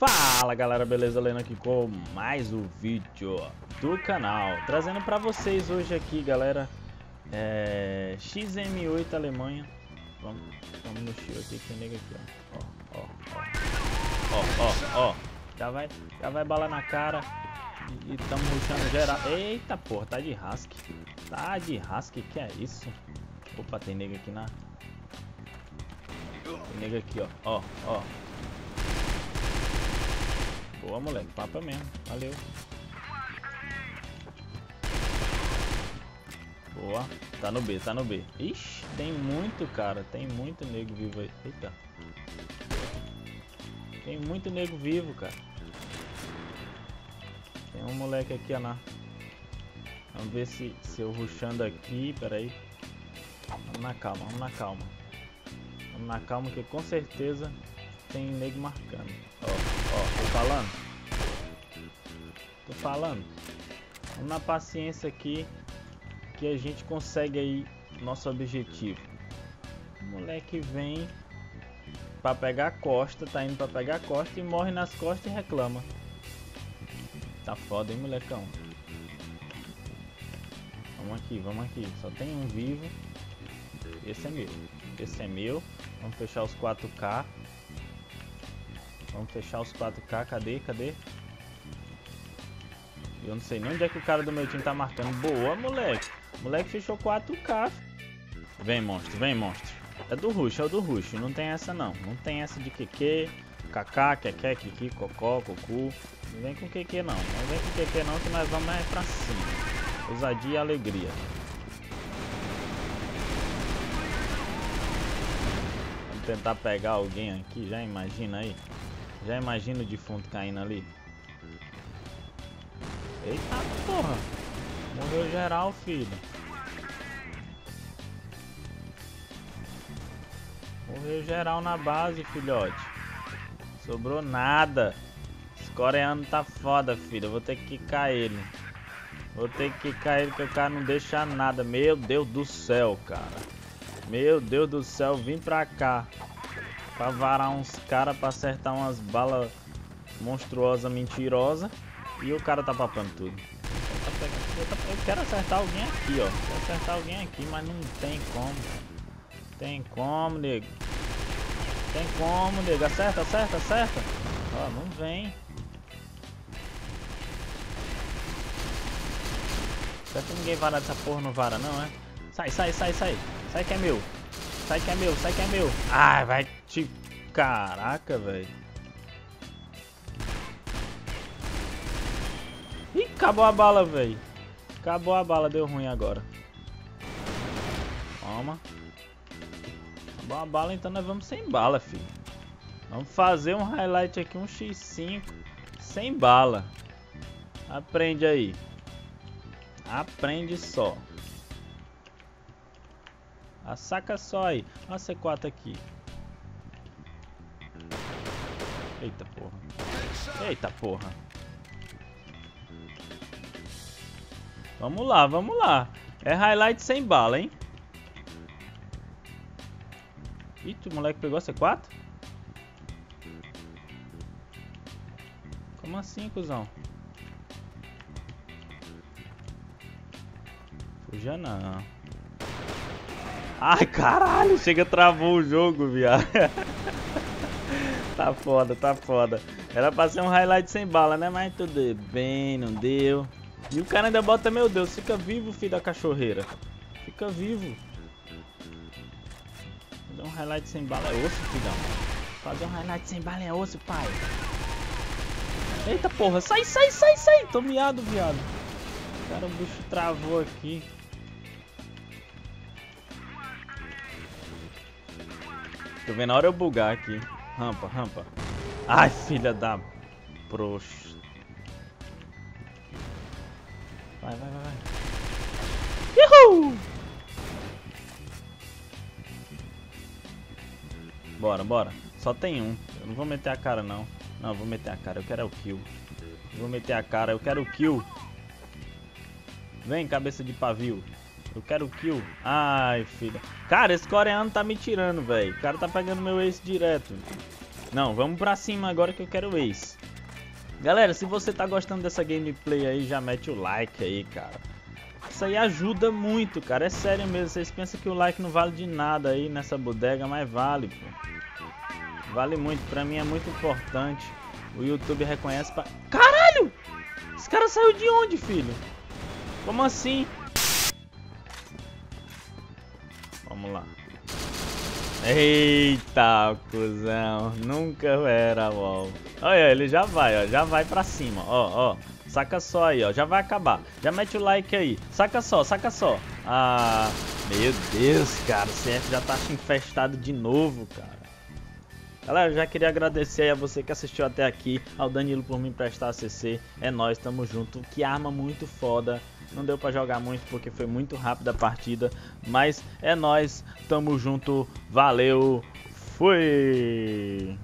Fala galera, beleza? Lennon aqui com mais um vídeo do canal, trazendo pra vocês hoje aqui, galera, XM8 Alemanha. Vamos no X, eu tenho que negar aqui, ó. Ó. Já vai bala na cara. E tamo rushando geral. Eita porra, tá de rasque. Tá de rasque, que é isso? Opa, tem nega aqui na... Tem nega aqui, ó. Ó. Boa, moleque. Papa mesmo. Valeu. Boa. Tá no B, tá no B. Ixi, tem muito, cara. Tem muito nego vivo aí. Eita. Tem muito nego vivo, cara. Tem um moleque aqui, ó. Lá. Vamos ver se eu rushando aqui. Pera aí. Vamos na calma. Vamos na calma que com certeza tem nego marcando. Ó, tô falando. Vamos na paciência aqui que a gente consegue aí nosso objetivo. O moleque vem pra pegar a costa, tá indo pra pegar a costa e morre nas costas e reclama. Tá foda, hein, molecão? Vamos aqui. Só tem um vivo. Esse é meu. Vamos fechar os 4K. Cadê? Eu não sei nem onde é que o cara do meu time tá marcando. Boa, moleque. Moleque fechou 4K. Vem, monstro. É do rush. Não tem essa de QQ, Kaká, Keké, Kiki, Cocó, Cocu. Não vem com QQ não, que nós vamos pra cima. Ousadia e alegria. Tentar pegar alguém aqui, já imagina aí. Já imagina o defunto caindo ali. Eita porra! Morreu geral, filho. Morreu geral na base, filhote. Sobrou nada. Esse coreano tá foda, filho. Eu vou ter que quicar ele. Que o cara não deixa nada. Meu Deus do céu, cara. Meu Deus do céu, vim pra cá pra varar uns caras, pra acertar umas balas monstruosas, mentirosas. E o cara tá papando tudo. Eu quero acertar alguém aqui, ó. Mas não tem como. Tem como, nego. Acerta. Ó, não vem. Será que ninguém vara dessa porra? Não vara, não, é? Sai. Sai que é meu. Ai, vai te... Caraca, velho. Ih, acabou a bala, velho. Deu ruim agora. Toma. Acabou a bala, então nós vamos sem bala, filho. Vamos fazer um highlight aqui, um X5 sem bala. Aprende aí. Aprende só. Ah, saca só aí. Olha a C4 aqui. Eita porra. Vamos lá. É highlight sem bala, hein? Ih, o moleque pegou a C4? Como assim, cuzão? Fuja não. Ai, caralho, chega, travou o jogo, viado. Tá foda. Era pra ser um highlight sem bala, né? Mas tudo bem, não deu. E o cara ainda bota, meu Deus, fica vivo, filho da cachorreira. Fica vivo. Fazer um highlight sem bala é osso, filhão. Fazer um highlight sem bala é osso, pai. Eita porra, sai. Tô miado, viado. Cara, o bicho travou aqui. Tô vendo a hora eu bugar aqui. Rampa. Ai, filha da... Proxa. Vai. Uhul! Bora. Só tem um. Eu não vou meter a cara, não. Não, eu vou meter a cara. Eu quero é o kill. Vem, cabeça de pavio. Eu quero kill. Ai, filha. Cara, esse coreano tá me tirando, velho. O cara tá pegando meu ace direto. Não, vamos pra cima agora que eu quero Ace. Galera, se você tá gostando dessa gameplay aí, já mete o like aí, cara. Isso aí ajuda muito, cara. É sério mesmo, vocês pensam que o like não vale de nada aí nessa bodega, mas vale, pô. Vale muito, pra mim é muito importante. O YouTube reconhece pra... Caralho! Esse cara saiu de onde, filho? Como assim? Vamos lá. Eita, cuzão. Nunca era, uau. Olha, ele já vai, ó. Já vai pra cima, ó, ó. Saca só aí, ó. Já vai acabar. Já mete o like aí. Saca só, saca só. Ah, meu Deus, cara. O CF já tá infestado de novo, cara. Galera, já queria agradecer aí a você que assistiu até aqui. Ao Danilo por me emprestar a CC. É nóis, tamo junto. Que arma muito foda. Não deu pra jogar muito porque foi muito rápida a partida. Mas é nóis, tamo junto. Valeu, fui!